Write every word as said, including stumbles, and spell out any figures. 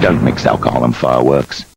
Don't mix alcohol and fireworks.